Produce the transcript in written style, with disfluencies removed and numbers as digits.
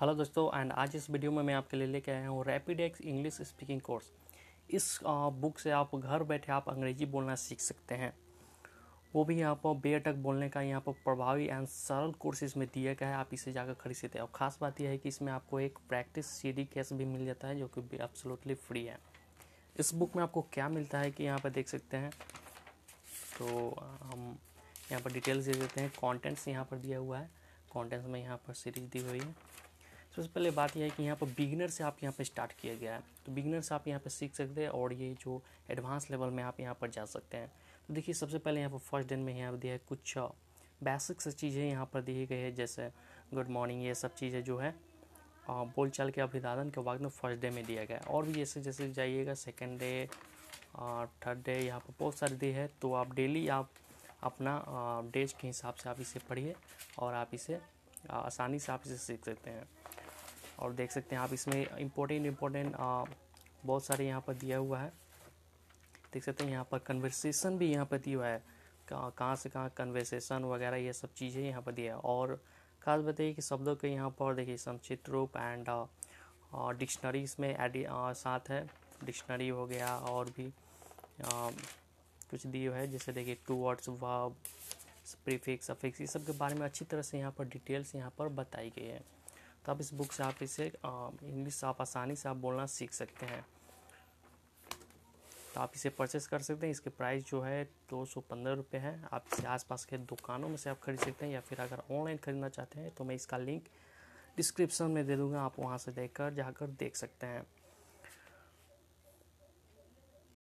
Hello दोस्तों and आज इस वीडियो में मैं आपके लिए लेके आया हूँ rapid X English speaking course. इस बुक से आप घर बैठे आप अंग्रेजी बोलना सीख सकते हैं, वो भी यहाँ पर बेअटक बोलने का यहाँ पर प्रभावी एंड सरल कोर्स इसमें दिया गया है। आप इसे जाकर खरीद सकते हैं और ख़ास बात यह है कि इसमें आपको एक प्रैक्टिस सीडी केस भी मिल जाता है जो कि एब्सोल्युटली फ्री है। इस बुक में आपको क्या मिलता है कि यहाँ पर देख सकते हैं, तो हम यहाँ पर डिटेल्स दे देते हैं। कॉन्टेंट्स यहाँ पर दिया हुआ है, कॉन्टेंट्स में यहाँ पर सीरीज दी हुई है। सबसे पहले बात यह है कि यहाँ पर बिगिनर से आप यहाँ पर स्टार्ट किया गया है, तो बिगिनर से आप यहाँ पर सीख सकते हैं और ये जो एडवांस लेवल में आप यहाँ पर जा सकते हैं। तो देखिए सबसे पहले यहाँ पर फर्स्ट दिन में यहाँ पर दिया है कुछ बेसिक से चीज़ें यहाँ पर दी गई है, जैसे गुड मॉर्निंग, ये सब चीज़ें जो है बोलचाल के अभिवादन के वक्त में फर्स्ट डे में दिया गया है। और भी जैसे जैसे जाइएगा सेकेंड डे और थर्ड डे यहाँ पर बहुत सारे डे है, तो आप डेली आप अपना डेज के हिसाब से आप इसे पढ़िए और आप इसे आसानी से आप इसे सीख सकते हैं। और देख सकते हैं आप इसमें इम्पोर्टेंट बहुत सारे यहाँ पर दिया हुआ है। देख सकते हैं यहाँ पर कन्वर्सेशन भी यहाँ पर दिया हुआ है, कहाँ से कहाँ कन्वर्सेशन वगैरह ये सब चीज़ें यहाँ पर दिया है। और खास बात है कि शब्दों के यहाँ पर देखिए संक्षिप्त रूप एंड डिक्शनरी इसमें साथ है, डिक्शनरी हो गया। और भी कुछ दिया है जैसे देखिए two words, verb, prefix, affix, ये सब के बारे में अच्छी तरह से यहाँ पर डिटेल्स यहाँ पर बताई गई है। तो आप इस बुक से आप इसे इंग्लिश आप आसानी से आप बोलना सीख सकते हैं। तो आप इसे परचेस कर सकते हैं। इसके प्राइस जो है 215 रुपये है। आप इसे आसपास के दुकानों में से आप खरीद सकते हैं या फिर अगर ऑनलाइन खरीदना चाहते हैं तो मैं इसका लिंक डिस्क्रिप्शन में दे दूँगा, आप वहाँ से जाकर देख सकते हैं।